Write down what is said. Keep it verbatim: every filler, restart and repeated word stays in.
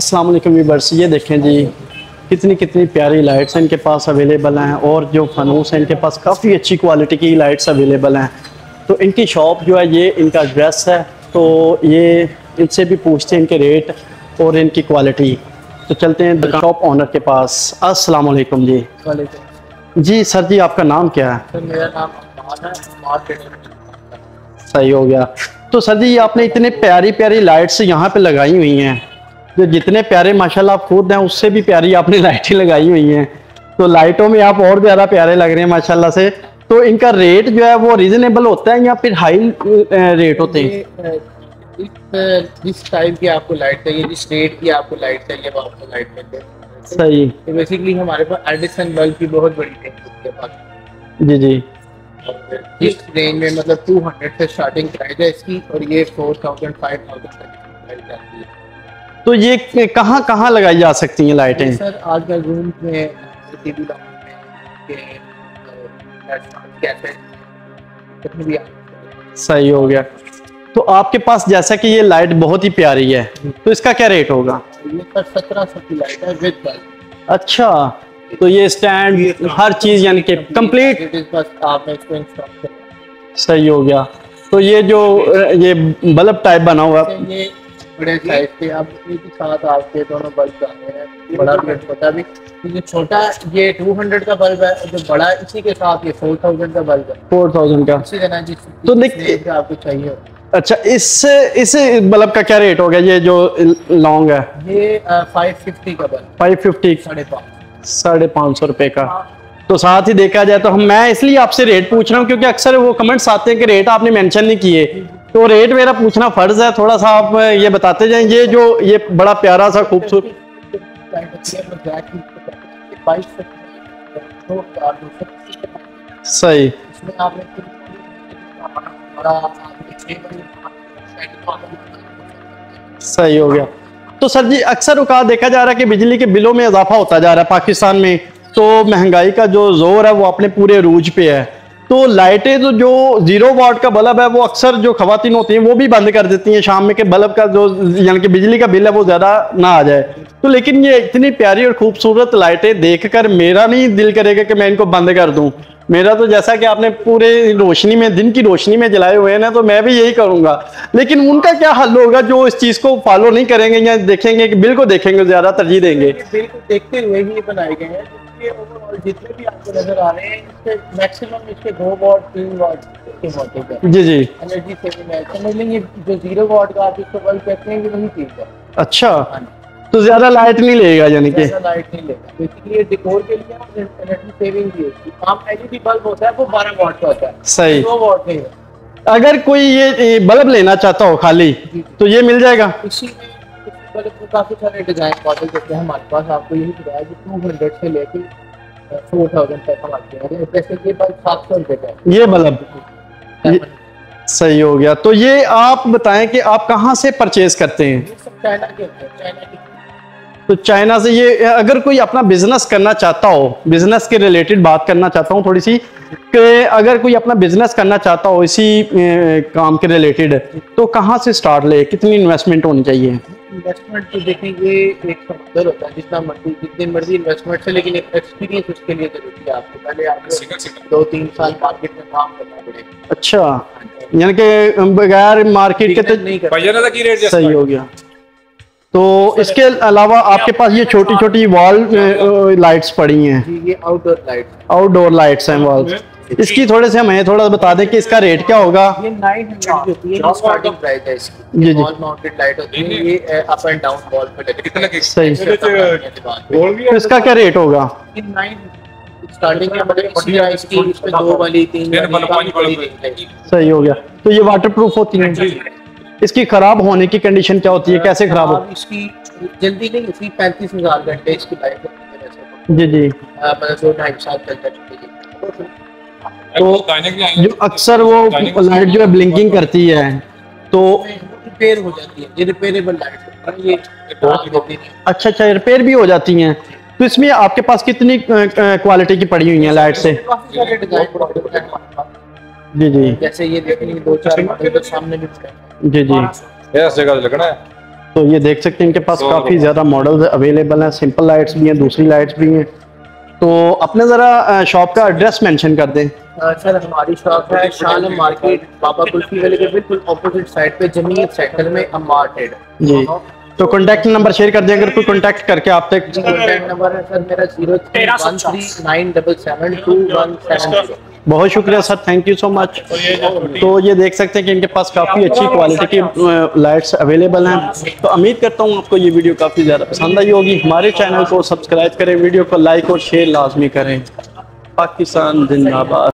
अस्सलाम वालेकुम व्यूअर्स, ये देखें जी कितनी कितनी प्यारी लाइट्स इनके पास अवेलेबल हैं और जो फनूस हैं इनके पास काफ़ी अच्छी क्वालिटी की लाइट्स अवेलेबल हैं। तो इनकी शॉप जो है ये इनका एड्रेस है, तो ये इनसे भी पूछते हैं इनके रेट और इनकी क्वालिटी। तो चलते हैं शॉप ऑनर के पास। अस्सलाम वालेकुम जी। वालेकुम जी। सर जी आपका नाम क्या है? सर मेरा नाम है मार्केट। सही हो गया। तो सर जी आपने इतने प्यारी प्यारी लाइट्स यहाँ पे लगाई हुई हैं, जो जितने प्यारे माशाल्लाह आप खुद हैं उससे भी प्यारी आपने लाइटें लगाई हुई हैं, तो लाइटों में आप और ज़्यादा प्यारे लग रहे हैं माशाल्लाह से। तो इनका रेट जो है वो रीज़नेबल होता है या फिर हाई रेट होते हैं? जिस टाइप की आपको लाइट चाहिए, जिस रेट की आपको लाइट चाहिए, वो आपको लाइट मिलते हैं। सही। तो बेसिकली हमारे पास एडिसन बल्ब की बहुत बड़ी टेक्निक के पास। जी जी। इस रेंज में मतलब दो सौ से स्टार्टिंग प्राइस है इसकी, और ये चार हज़ार पाँच हज़ार तक जाती है। तो ये कहाँ कहाँ लगाई जा सकती हैं लाइटें? सर आजकल रूम में, टीवी लाउंज में, कैफे कहीं भी। सही हो गया। तो आपके पास जैसा कि ये लाइट बहुत ही प्यारी है, तो इसका क्या रेट होगा? ये सर सत्रह सौ की लाइट है विद बल्ब। अच्छा, तो ये स्टैंड हर चीज यानी कि कंप्लीट। सही हो गया। तो ये जो ये बल्ब टाइप बना हुआ है, ये बड़े साइज के आप के साथ आपके दोनों बल्ब आते हैं, बड़ा भी छोटा भी। ये छोटा ये दो सौ का बल्ब है, जो बड़ा इसी के साथ ये चार हज़ार का बल्ब है। चार हज़ार का इसी देना जी। तो देखिए आपको चाहिए। अच्छा, इस इस बल्ब का क्या रेट हो गया? ये जो लॉन्ग है ये पाँच सौ पचास का बल्ब। पाँच सौ पचास साढ़े पाँच साढ़े पाँच सौ रुपये का। तो साथ ही देखा जाए तो हम मैं इसलिए आपसे रेट पूछ रहा हूँ क्योंकि अक्सर वो कमेंट्स आते हैं कि रेट आपने मेंशन नहीं किए, तो रेट मेरा पूछना फर्ज है। थोड़ा सा आप ये बताते जाएं। ये जो ये बड़ा प्यारा सा खूबसूरत सही। सही हो गया। तो सर जी अक्सर उका देखा जा रहा है कि बिजली के बिलों में इजाफा होता जा रहा है पाकिस्तान में, तो महंगाई का जो जोर है वो अपने पूरे रूज पे है। तो लाइटें तो जो जीरो वाट का बल्ब है वो अक्सर जो खवातीन होती हैं वो भी बंद कर देती हैं शाम में, कि बल्ब का जो यानी कि बिजली का बिल है वो ज़्यादा ना आ जाए। तो लेकिन ये इतनी प्यारी और खूबसूरत लाइटें देखकर मेरा नहीं दिल करेगा कि मैं इनको बंद कर दूँ। मेरा तो जैसा कि आपने पूरे रोशनी में दिन की रोशनी में जलाए हुए हैं ना, तो मैं भी यही करूँगा। लेकिन उनका क्या हल होगा जो इस चीज़ को फॉलो नहीं करेंगे या देखेंगे कि बिल को देखेंगे, ज़्यादा तरजीह देंगे? बिल को देखते हुए ही बनाए गए हैं। जितने भी आपको नजर आ रहे हैं मैक्सिमम इसके दो वाट तीन वाट के मोटिव है। जी जी। एनर्जी सेविंग है, समझ लेंगे जो जीरो वाट का आप इसको बल्ब कहते हैं वही चीज है। अच्छा, तो ज्यादा लाइट नहीं लेगा यानी कि लाइट नहीं लेगा। बेसिकली ये डेकोर के लिए एनर्जी सेविंग भी है। आप एलईडी बल्ब होता है वो बारह वाट का होता है। सही। दो वाट नहीं है। अगर कोई ये बल्ब लेना चाहता हो खाली तो ये मिल जाएगा। इसी बल्ब काफी सारे डिजाइन मॉडल देते हैं हमारे पास। आपको यही बताया कि टू हंड्रेड से लेके फोर थाउजेंड तक आते हैं। जैसे ये बल्ब सात सौ रुपये का ये बल्ब। सही हो गया। तो ये आप बताएं कि आप कहाँ से परचेज करते हैं? चाइना के चाइना के तो चाइना से। ये अगर कोई अपना बिजनेस करना चाहता हो, बिजनेस के रिलेटेड बात करना चाहता हूँ थोड़ी सी, कि अगर कोई अपना बिजनेस करना चाहता हो इसी काम के रिलेटेड, तो कहाँ से स्टार्ट ले, कितनी इन्वेस्टमेंट होनी चाहिए? इन्वेस्टमेंट तो देखें ये एक समंदर होता है, जितना मर्जी जितनी मर्जी इन्वेस्टमेंट है, लेकिन एक एक्सपीरियंस उसके लिए जरूरी है। आपको पहले आपको दो तीन साल मार्केट में काम करना पड़ेगा। अच्छा, यानी कि बगैर मार्केट के तो नहीं कर। सही हो गया। तो इसके अलावा आपके पास ये छोटी छोटी वॉल लाइट्स पड़ी हैं। ये आउटडोर लाइट्स आउटडोर लाइट्स हैं वॉल। इसकी थोड़े से हमें थोड़ा बता दें कि इसका रेट क्या होगा? ये नौ सौ स्टार्टिंग प्राइस है इसकी। जी जी। वॉल माउंटेड लाइट होती है, ये अप एंड डाउन वॉल पे लगती है। कितना के? सही। तो इसका क्या रेट होगा? ये नौ सौ स्टार्टिंग है, बढ़िया इसकी इसमें दो वाली तीन वाली। सही हो गया। तो ये वाटरप्रूफ होती है। इसकी खराब होने की कंडीशन क्या होती है, कैसे खराब होती है? इसकी जल्दी नहीं होती। पैंतीस हजार घंटे इसकी लाइफ होती है। जी जी। मतलब दो ढाई साल चलता है। तो जो अक्सर वो लाइट जो है ब्लिंकिंग करती है तो रिपेयर हो जाती है। ये रिपेयरेबल लाइट होती है। अच्छा अच्छा, रिपेयर भी हो जाती है। तो इसमें आपके पास कितनी क्वालिटी की पड़ी हुई है लाइट से? जी जी। जैसे ये देखने दो चार सामने भी। जी जी। जगह लगना है। तो ये देख सकते हैं इनके पास काफ़ी ज़्यादा मॉडल्स अवेलेबल हैं, सिंपल लाइट्स भी हैं, दूसरी लाइट्स भी हैं। तो अपने ज़रा शॉप का एड्रेस मेंशन कर दें। सर हमारी शॉप है शान मार्केट, बाबा कुल्फी वाले के बिल्कुल ऑपोजिट साइड पे, जमीयत सेक्टर में अमार्टेड जी। तो कॉन्टैक्ट नंबर शेयर कर दें अगर कोई कॉन्टैक्ट करके आप तक। कॉन्टैक्ट नंबर है सर मेरा zero three one three nine seven seven two one seven zero. बहुत शुक्रिया sir, thank you so much. तो ये देख सकते हैं कि इनके पास काफ़ी अच्छी क्वालिटी की लाइट्स अवेलेबल हैं। तो उम्मीद करता हूँ आपको ये वीडियो काफ़ी ज़्यादा पसंद आई होगी। हमारे चैनल को सब्सक्राइब करें, वीडियो को लाइक और शेयर लाजमी करें। पाकिस्तान जिंदाबाद।